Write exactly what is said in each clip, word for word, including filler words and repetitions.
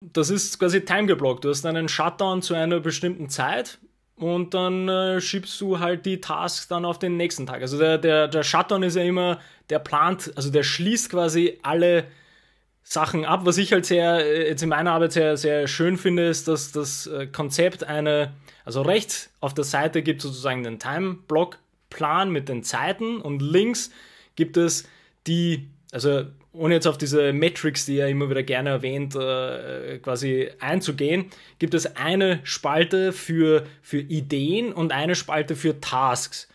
Das ist quasi timegeblockt. Du hast einen Shutdown zu einer bestimmten Zeit und dann äh, schiebst du halt die Tasks dann auf den nächsten Tag. Also der, der, der Shutdown ist ja immer, der plant, also der schließt quasi alle Sachen ab. Was ich halt sehr, jetzt in meiner Arbeit sehr, sehr schön finde, ist, dass das Konzept eine, also rechts auf der Seite gibt sozusagen den Time-Block-Plan mit den Zeiten und links gibt es die, also ohne jetzt auf diese Metrics, die er immer wieder gerne erwähnt, äh, quasi einzugehen, gibt es eine Spalte für, für Ideen und eine Spalte für Tasks.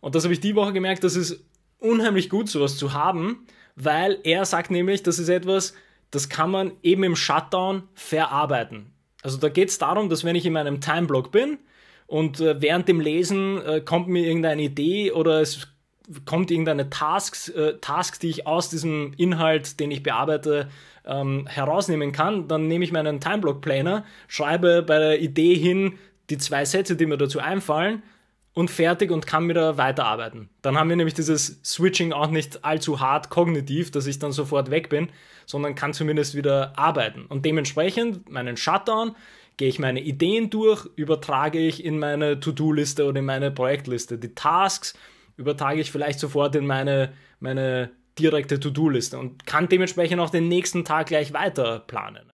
Und das habe ich die Woche gemerkt, das ist unheimlich gut, sowas zu haben, weil er sagt nämlich, das ist etwas, das kann man eben im Shutdown verarbeiten. Also da geht es darum, dass wenn ich in meinem Timeblock bin und äh, während dem Lesen äh, kommt mir irgendeine Idee oder es kommt irgendeine Tasks, äh, Tasks, die ich aus diesem Inhalt, den ich bearbeite, ähm, herausnehmen kann, dann nehme ich meinen Timeblock-Planner, schreibe bei der Idee hin die zwei Sätze, die mir dazu einfallen und fertig und kann mir da weiterarbeiten. Dann haben wir nämlich dieses Switching auch nicht allzu hart kognitiv, dass ich dann sofort weg bin, sondern kann zumindest wieder arbeiten. Und dementsprechend meinen Shutdown, gehe ich meine Ideen durch, übertrage ich in meine To-Do-Liste oder in meine Projektliste. Die Tasks übertrage ich vielleicht sofort in meine, meine direkte To-Do-Liste und kann dementsprechend auch den nächsten Tag gleich weiter planen.